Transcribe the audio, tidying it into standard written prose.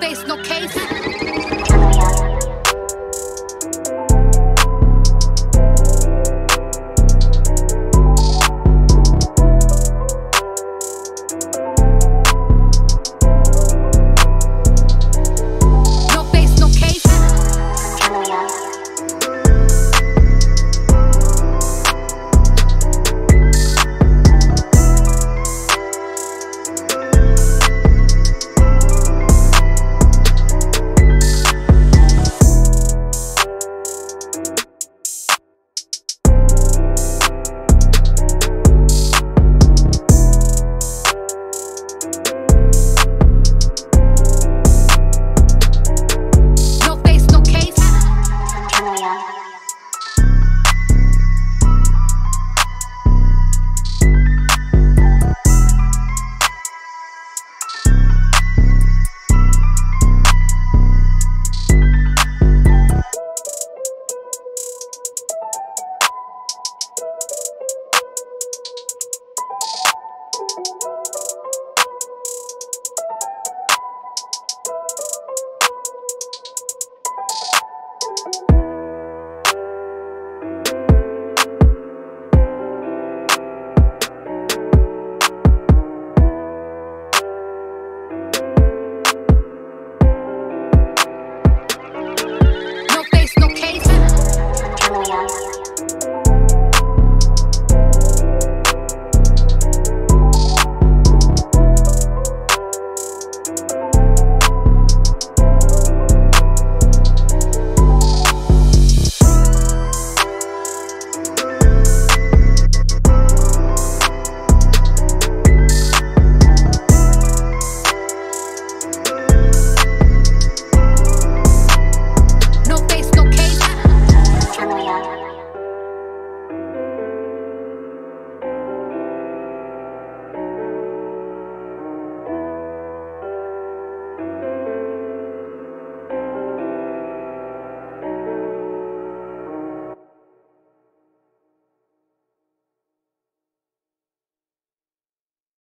face, no case. Yes.